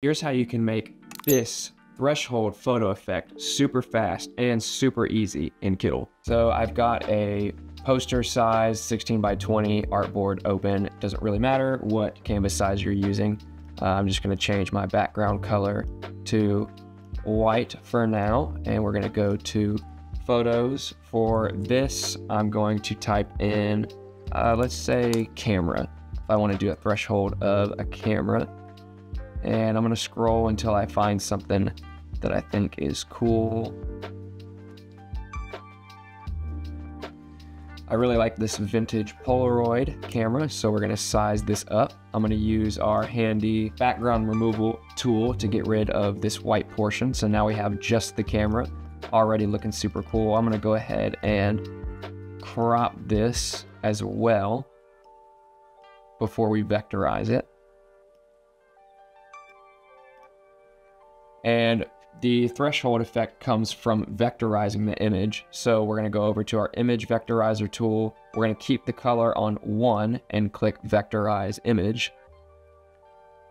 Here's how you can make this threshold photo effect super fast and super easy in Kittle. So I've got a poster size 16 by 20 artboard open. It doesn't really matter what canvas size you're using. I'm just going to change my background color to white for now. And we're going to go to photos. For this, I'm going to type in, let's say camera. If I want to do a threshold of a camera. And I'm going to scroll until I find something that I think is cool. I really like this vintage Polaroid camera, so we're going to size this up. I'm going to use our handy background removal tool to get rid of this white portion. So now we have just the camera already looking super cool. I'm going to go ahead and crop this as well before we vectorize it. And the threshold effect comes from vectorizing the image. So we're going to go over to our image vectorizer tool. We're going to keep the color on 1 and click vectorize image.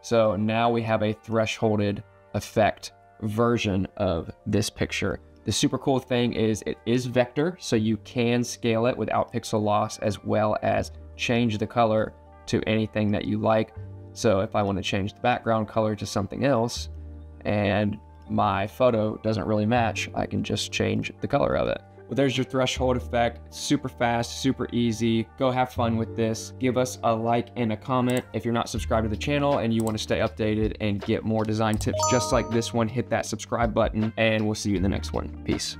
So now we have a thresholded effect version of this picture. The super cool thing is it is vector, so you can scale it without pixel loss as well as change the color to anything that you like. So if I want to change the background color to something else, and my photo doesn't really match, I can just change the color of it. Well, there's your threshold effect. Super fast, super easy. Go have fun with this. Give us a like and a comment. If you're not subscribed to the channel and you want to stay updated and get more design tips just like this one, hit that subscribe button and we'll see you in the next one. Peace.